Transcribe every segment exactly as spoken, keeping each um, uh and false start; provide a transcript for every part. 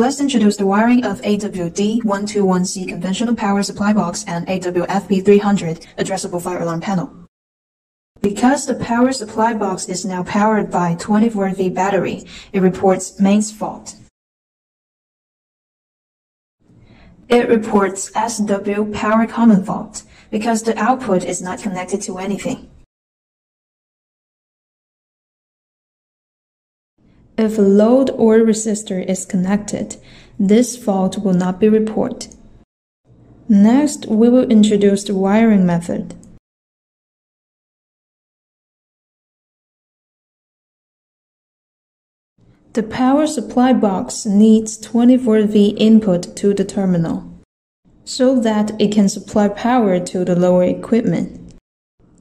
Let's introduce the wiring of A W D one twenty-one C conventional power supply box and A W F P three hundred addressable fire alarm panel. Because the power supply box is now powered by twenty-four volt battery, it reports mains fault. It reports S W power common fault because the output is not connected to anything. If a load or resistor is connected, this fault will not be reported. Next, we will introduce the wiring method. The power supply box needs twenty-four volt input to the terminal, so that it can supply power to the lower equipment.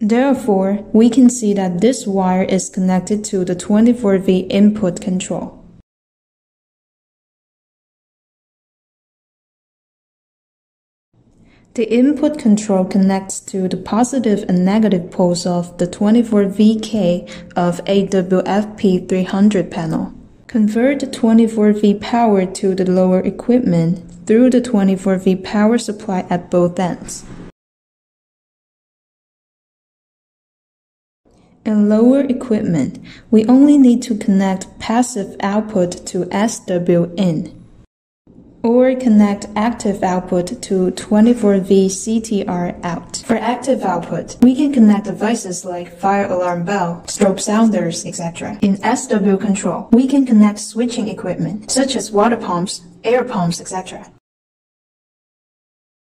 Therefore, we can see that this wire is connected to the twenty-four volt input control. The input control connects to the positive and negative poles of the twenty-four volt K of A W F P three hundred panel. Convert the twenty-four volt power to the lower equipment through the twenty-four volt power supply at both ends. In lower equipment, we only need to connect passive output to S W in, or connect active output to twenty-four volt C T R out. For active output, we can connect devices like fire alarm bell, strobe sounders, et cetera. In S W control, we can connect switching equipment, such as water pumps, air pumps, et cetera.